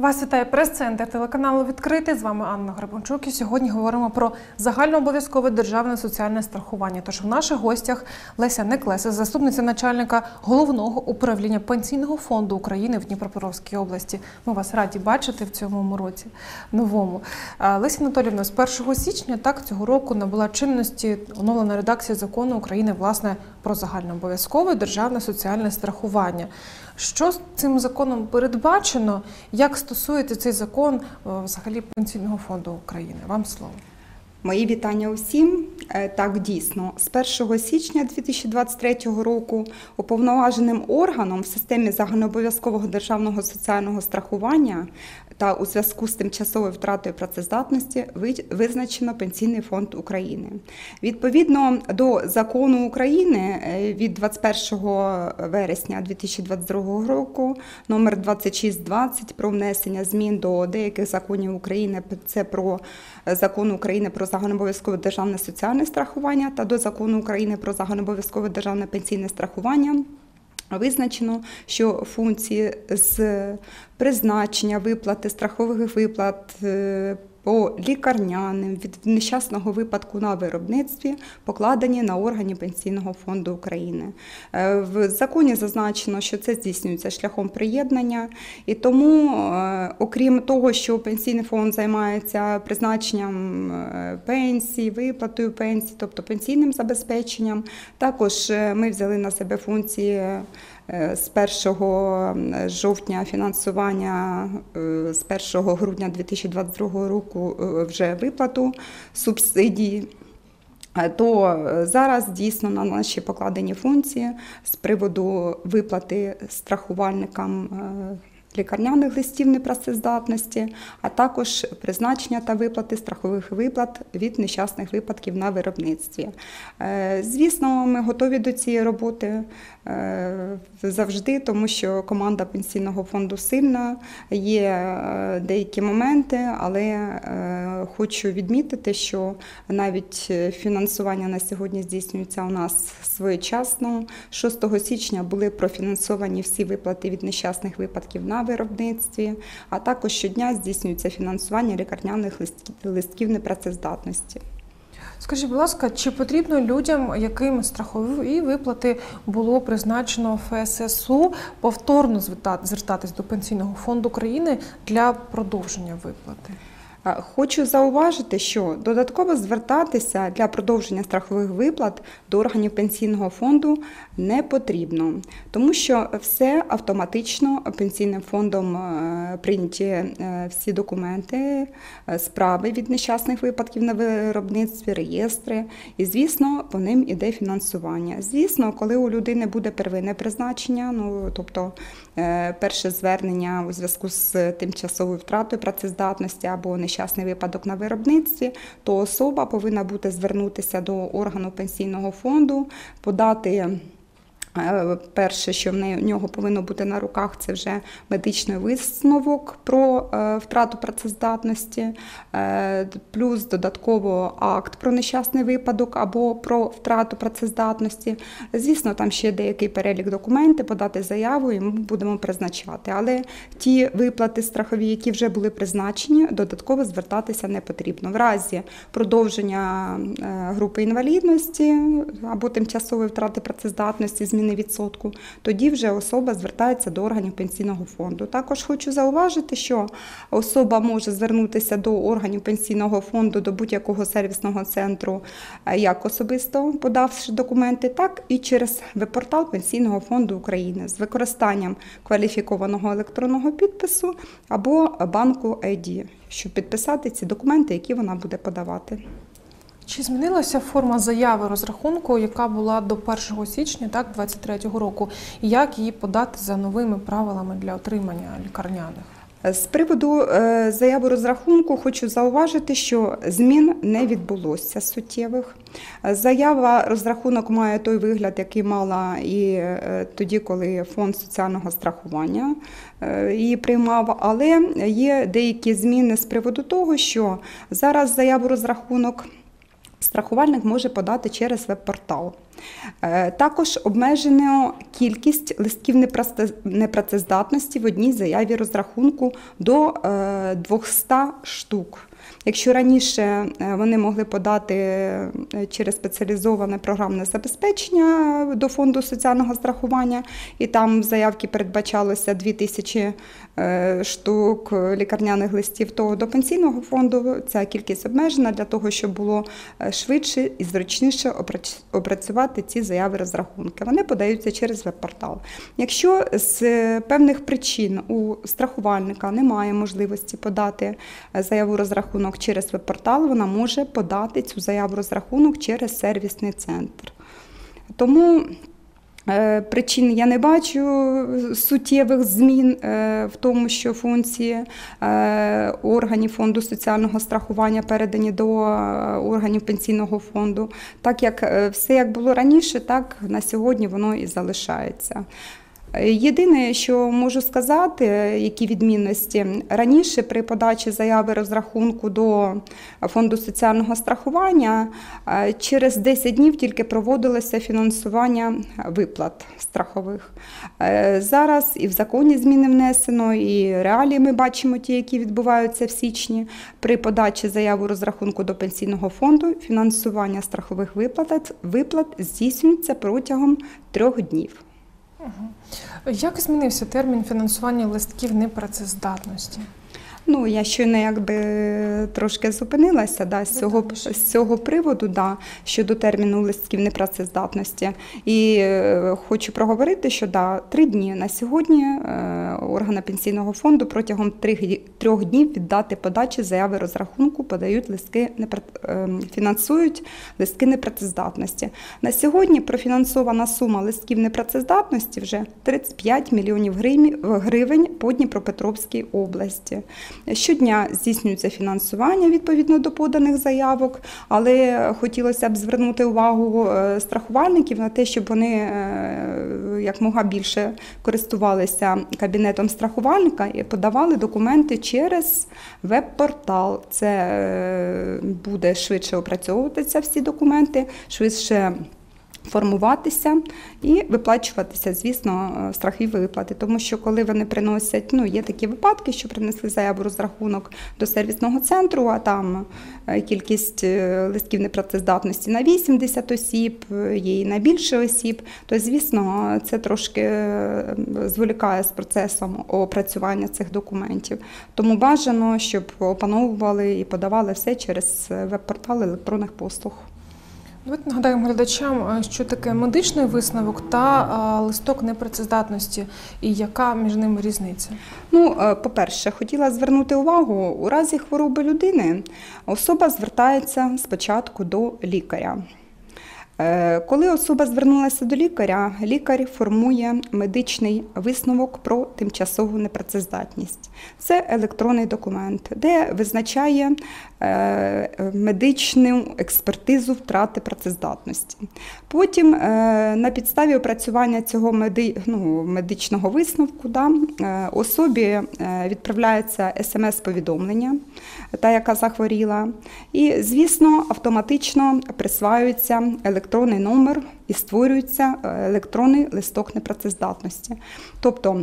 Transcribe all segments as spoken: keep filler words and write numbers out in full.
Вас вітає прес-центр телеканалу «Відкритий». З вами Анна Гарманчук. І сьогодні говоримо про загальнообов'язкове державне соціальне страхування. Тож в наших гостях Леся Неклеса, заступниця начальника головного управління Пенсійного фонду України в Дніпропетровській області. Ми вас раді бачити в цьому році новому. Леся Анатоліївна, з першого січня так, цього року набула чинності оновлена редакція закону України власне про загальнообов'язкове державне соціальне страхування. Що цим законом передбачено? Як стосується цей закон взагалі Пенсійного фонду України? Вам слово. Мої вітання усім. Так, дійсно, з першого січня дві тисячі двадцять третього року уповноваженим органом в системі загальнообов'язкового державного соціального страхування та у зв'язку з тимчасовою втратою працездатності визначено Пенсійний фонд України. Відповідно до закону України від двадцять першого вересня дві тисячі двадцять другого року номер двадцять шість двадцять про внесення змін до деяких законів України, це про закон України про загальнообов'язкове державне соціальне страхування та до закону України про загальнообов'язкове державне пенсійне страхування, визначено, що функції з призначення виплати, страхових виплат по лікарняним від нещасного випадку на виробництві покладені на органи Пенсійного фонду України. В законі зазначено, що це здійснюється шляхом приєднання, і тому, окрім того, що Пенсійний фонд займається призначенням пенсій, виплатою пенсій, тобто пенсійним забезпеченням, також ми взяли на себе функції з першого жовтня фінансування, з першого грудня дві тисячі двадцять другого року вже виплату субсидій, то зараз дійсно на наші покладені функції з приводу виплати страхувальникам лікарняних листів непрацездатності, а також призначення та виплати страхових виплат від нещасних випадків на виробництві. Звісно, ми готові до цієї роботи завжди, тому що команда Пенсійного фонду сильна, є деякі моменти, але хочу відмітити, що навіть фінансування на сьогодні здійснюється у нас своєчасно. шостого січня були профінансовані всі виплати від нещасних випадків на виробництві, а також щодня здійснюється фінансування лікарняних листків непрацездатності. Скажіть, будь ласка, чи потрібно людям, яким страхові виплати було призначено ФССУ, повторно звертатись до Пенсійного фонду України для продовження виплати? Хочу зауважити, що додатково звертатися для продовження страхових виплат до органів Пенсійного фонду не потрібно, тому що все автоматично Пенсійним фондом прийняті всі документи, справи від нещасних випадків на виробництві, реєстри, і, звісно, по ним іде фінансування. Звісно, коли у людини буде первинне призначення, ну, тобто перше звернення у зв'язку з тимчасовою втратою працездатності або нещасної нещасний випадок на виробництві, то особа повинна буде звернутися до органу Пенсійного фонду, подати перше, що в нього повинно бути на руках, це вже медичний висновок про втрату працездатності, плюс додатково акт про нещасний випадок або про втрату працездатності. Звісно, там ще деякий перелік документів, подати заяву і ми будемо призначати. Але ті виплати страхові, які вже були призначені, додатково звертатися не потрібно. В разі продовження групи інвалідності або тимчасової втрати працездатності, зміни відсотку, тоді вже особа звертається до органів Пенсійного фонду. Також хочу зауважити, що особа може звернутися до органів Пенсійного фонду, до будь-якого сервісного центру, як особисто подавши документи, так і через веб-портал Пенсійного фонду України з використанням кваліфікованого електронного підпису або банку ай ді, щоб підписати ці документи, які вона буде подавати. Чи змінилася форма заяви розрахунку, яка була до першого січня дві тисячі двадцять третього року? І як її подати за новими правилами для отримання лікарняних? З приводу заяви розрахунку хочу зауважити, що змін не відбулося суттєвих. Заява розрахунок має той вигляд, який мала і тоді, коли Фонд соціального страхування її приймав, але є деякі зміни з приводу того, що зараз заяву розрахунок страхувальник може подати через веб-портал. Також обмежено кількість листків непрацездатності в одній заяві розрахунку до двохсот штук. Якщо раніше вони могли подати через спеціалізоване програмне забезпечення до Фонду соціального страхування, і там в заявці передбачалося дві тисячі штук лікарняних листів, то до пенсійного фонду ця кількість обмежена для того, щоб було швидше і зручніше опрацювати ці заяви розрахунки. Вони подаються через веб-портал. Якщо з певних причин у страхувальника немає можливості подати заяву розрахунку через веб-портал, вона може подати цю заяву розрахунок через сервісний центр. Тому причин я не бачу суттєвих змін в тому, що функції органів фонду соціального страхування передані до органів пенсійного фонду. Так як все як було раніше, так на сьогодні воно і залишається. Єдине, що можу сказати, які відмінності. Раніше при подачі заяви розрахунку до Фонду соціального страхування через десять днів тільки проводилося фінансування виплат страхових. Зараз і в законі зміни внесено, і реалії ми бачимо ті, які відбуваються в січні. При подачі заяви розрахунку до Пенсійного фонду фінансування страхових виплат, виплат здійснюється протягом трьох днів. Як змінився термін фінансування листків непрацездатності? Ну, я щойно якби трошки зупинилася да, з, цього, з цього приводу да, щодо терміну листків непрацездатності. І е, хочу проговорити, що да, три дні на сьогодні е, органи пенсійного фонду протягом трьох, трьох днів від дати подачі заяви розрахунку подають листки, е, фінансують листки непрацездатності. На сьогодні профінансована сума листків непрацездатності вже тридцять п'ять мільйонів гривень по Дніпропетровській області. Щодня здійснюється фінансування відповідно до поданих заявок, але хотілося б звернути увагу страхувальників на те, щоб вони якомога більше користувалися кабінетом страхувальника і подавали документи через веб-портал. Це буде швидше опрацьовуватися всі документи, швидше формуватися і виплачуватися, звісно, страхові виплати. Тому що коли вони приносять, ну, є такі випадки, що принесли заяву розрахунок до сервісного центру, а там кількість листків непрацездатності на вісімдесят осіб, є і на більше осіб, то, звісно, це трошки зволікає з процесом опрацювання цих документів. Тому бажано, щоб опановували і подавали все через веб-портал електронних послуг. Давайте нагадаємо глядачам, що таке медичний висновок та листок непрацездатності і яка між ними різниця? Ну, по-перше, хотіла звернути увагу, у разі хвороби людини особа звертається спочатку до лікаря. Коли особа звернулася до лікаря, лікар формує медичний висновок про тимчасову непрацездатність. Це електронний документ, де визначає медичну експертизу втрати працездатності. Потім на підставі опрацювання цього медичного висновку особі відправляється смс-повідомлення, та яка захворіла, і, звісно, автоматично присваюється електронний електронний номер і створюється електронний листок непрацездатності. Тобто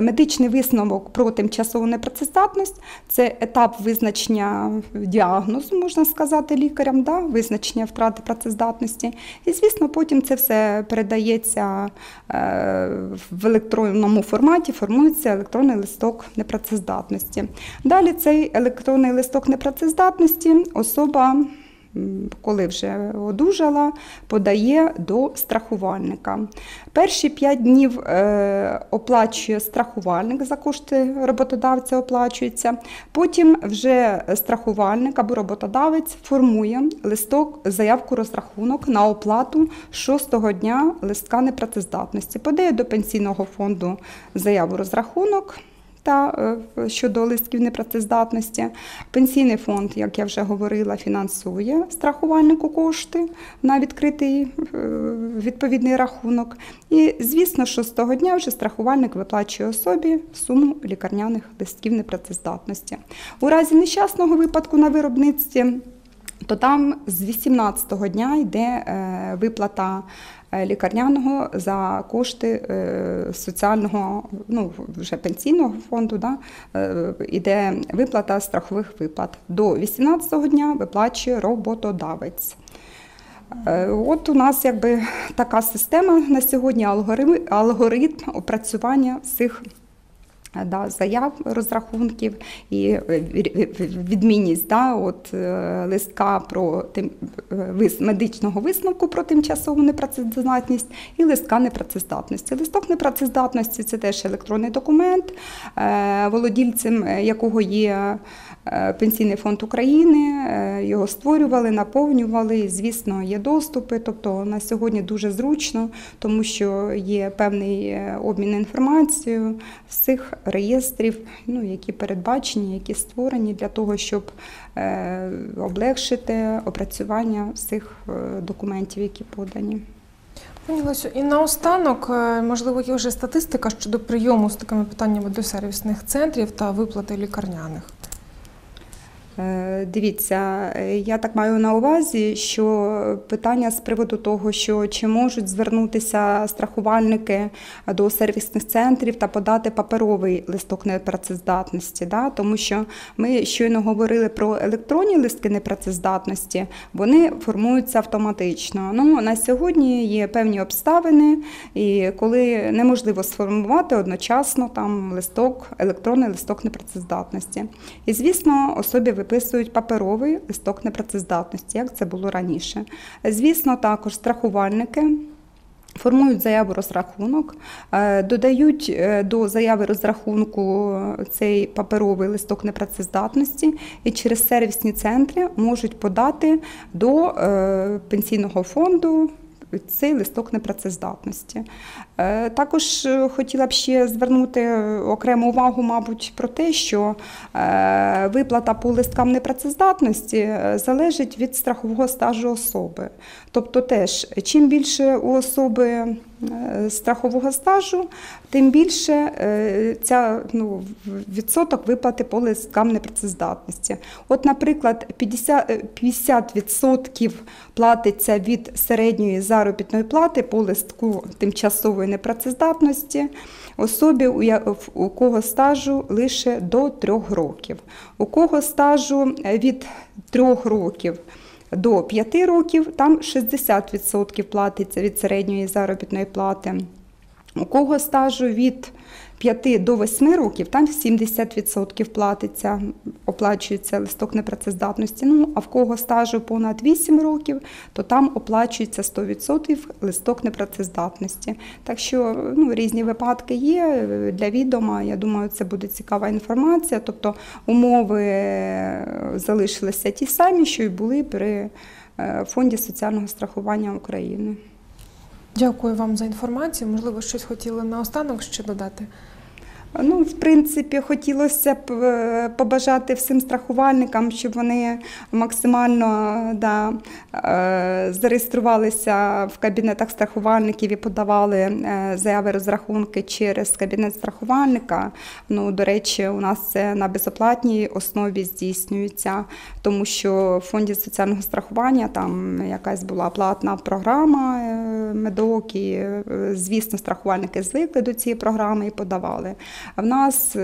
медичний висновок про тимчасову непрацездатність – це етап визначення діагнозу, можна сказати, лікарям, да? Визначення втрати працездатності. І, звісно, потім це все передається в електронному форматі, формується електронний листок непрацездатності. Далі цей електронний листок непрацездатності особа, коли вже одужала, подає до страхувальника. Перші п'ять днів оплачує страхувальник, за кошти роботодавця оплачується. Потім вже страхувальник або роботодавець формує листок, заявку розрахунок на оплату шостого дня листка непрацездатності. Подає до пенсійного фонду заяву розрахунок та щодо листків непрацездатності. Пенсійний фонд, як я вже говорила, фінансує страхувальнику кошти на відкритий відповідний рахунок. І, звісно, шостого дня вже страхувальник виплачує особі суму лікарняних листків непрацездатності. У разі нещасного випадку на виробництві то там з вісімнадцятого дня йде виплата лікарняного за кошти соціального, ну, вже пенсійного фонду, да, йде виплата страхових виплат. До вісімнадцятого дня виплачує роботодавець. От у нас якби така система на сьогодні, алгоритм, алгоритм опрацювання всіх, да, заяв, розрахунків і відмінність, да, от, листка про тим, вис, медичного висновку про тимчасову непрацездатність і листка непрацездатності. Листок непрацездатності – це теж електронний документ, володільцем якого є Пенсійний фонд України, його створювали, наповнювали, і, звісно, є доступи, тобто на сьогодні дуже зручно, тому що є певний обмін інформацією з цих реєстрів, ну, які передбачені, які створені для того, щоб облегшити опрацювання всіх документів, які подані. Пані Лесю, і наостанок, можливо, є вже статистика щодо прийому з такими питаннями до сервісних центрів та виплати лікарняних? Дивіться, я так маю на увазі, що питання з приводу того, що чи можуть звернутися страхувальники до сервісних центрів та подати паперовий листок непрацездатності, да? Тому що ми щойно говорили про електронні листки непрацездатності, вони формуються автоматично. Ну, на сьогодні є певні обставини, і коли неможливо сформувати одночасно там листок, електронний листок непрацездатності. І, звісно, особі виписують паперовий листок непрацездатності, як це було раніше. Звісно, також страхувальники формують заяву-розрахунок, додають до заяви розрахунку цей паперовий листок непрацездатності і через сервісні центри можуть подати до пенсійного фонду цей листок непрацездатності. Також хотіла б ще звернути окрему увагу, мабуть, про те, що виплата по листкам непрацездатності залежить від страхового стажу особи. Тобто теж, чим більше у особи страхового стажу, тим більше ця, ну, відсоток виплати по листкам непрацездатності. От, наприклад, п'ятдесят відсотків платиться від середньої заробітної плати по листку тимчасової непрацездатності особі, у кого стажу лише до трьох років. У кого стажу від трьох років до п'яти років, там шістдесят відсотків платиться від середньої заробітної плати. У кого стажу від п'яти до восьми років, там сімдесят відсотків платиться, оплачується листок непрацездатності. Ну, а в кого стажу понад вісім років, то там оплачується сто відсотків листок непрацездатності. Так що, ну, різні випадки є для відома, я думаю, це буде цікава інформація. Тобто умови залишилися ті самі, що й були при Фонді соціального страхування України. Дякую вам за інформацію. Можливо, щось хотіли наостанок ще додати? Ну, в принципі, хотілося б побажати всім страхувальникам, щоб вони максимально, да, зареєструвалися в кабінетах страхувальників і подавали заяви-розрахунки через кабінет страхувальника. Ну, до речі, у нас це на безоплатній основі здійснюється, тому що в Фонді соціального страхування там якась була платна програма МедОК, і, звісно, страхувальники звикли до цієї програми і подавали. В нас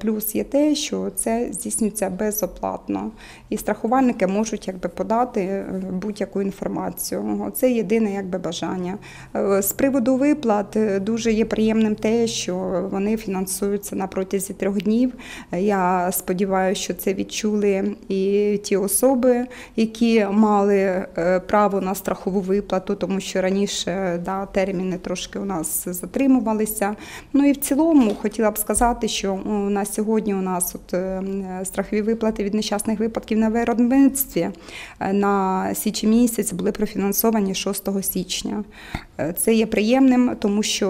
плюс є те, що це здійснюється безоплатно, і страхувальники можуть якби подати будь-яку інформацію. Це єдине якби бажання. З приводу виплат дуже є приємним те, що вони фінансуються на протязі трьох днів. Я сподіваюся, що це відчули і ті особи, які мали право на страхову виплату, тому що раніше, да, терміни трошки у нас затримувалися. Ну і в цілому хотіла б сказати, що на сьогодні у нас от страхові виплати від нещасних випадків на виробництві на січень місяць були профінансовані шостого січня. Це є приємним, тому що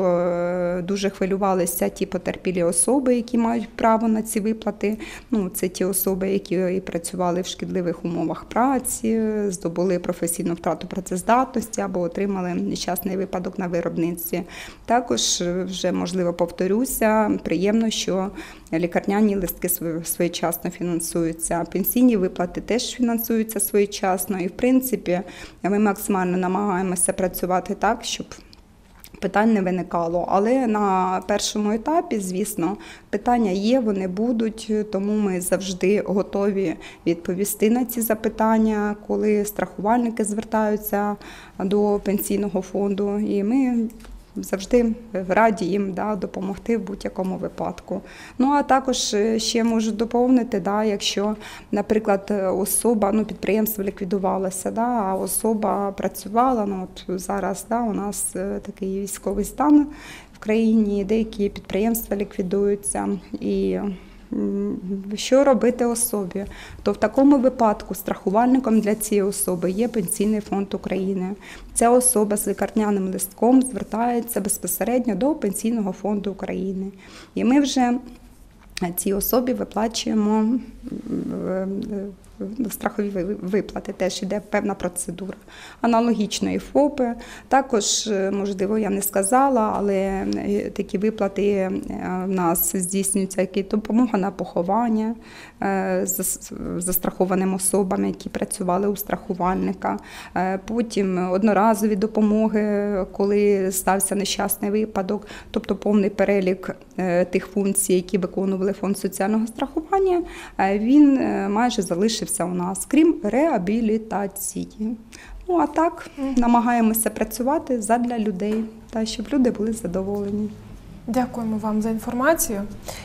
дуже хвилювалися ті потерпілі особи, які мають право на ці виплати. Ну, це ті особи, які і працювали в шкідливих умовах праці, здобули професійну втрату працездатності або отримали нещасний випадок на виробництві. Також, вже, можливо, повторюся, при приємно, що лікарняні листки своєчасно фінансуються, пенсійні виплати теж фінансуються своєчасно. І, в принципі, ми максимально намагаємося працювати так, щоб питань не виникало. Але на першому етапі, звісно, питання є, вони будуть, тому ми завжди готові відповісти на ці запитання, коли страхувальники звертаються до пенсійного фонду, і ми завжди раді їм да, допомогти в будь-якому випадку. Ну, а також ще можу доповнити, да, якщо, наприклад, особа, ну, підприємство ліквідувалося, да, а особа працювала, ну, от зараз да, у нас такий військовий стан в країні, деякі підприємства ліквідуються, і що робити особі? То в такому випадку страхувальником для цієї особи є Пенсійний фонд України. Ця особа з лікарняним листком звертається безпосередньо до Пенсійного фонду України. І ми вже цій особі виплачуємо страхові виплати, теж йде певна процедура. Аналогічно і ФОПи. Також, можливо, я не сказала, але такі виплати в нас здійснюються, які допомога на поховання застрахованим особам, які працювали у страхувальника. Потім одноразові допомоги, коли стався нещасний випадок, тобто повний перелік тих функцій, які виконували Фонд соціального страхування, він майже залишив у нас, крім реабілітації. Ну, а так, намагаємося працювати задля людей, та, щоб люди були задоволені. Дякуємо вам за інформацію.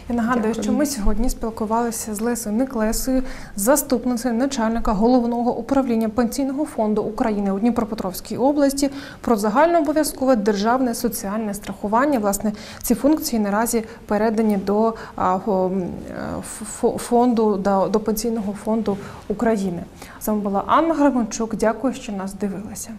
Я нагадую, Дякую. що ми сьогодні спілкувалися з Лесою Неклесою, заступницею начальника Головного управління Пенсійного фонду України у Дніпропетровській області, про загальнообов'язкове державне соціальне страхування. Власне, ці функції наразі передані до фонду, до Пенсійного фонду України. З вами була Анна Гарманчук. Дякую, що нас дивилися.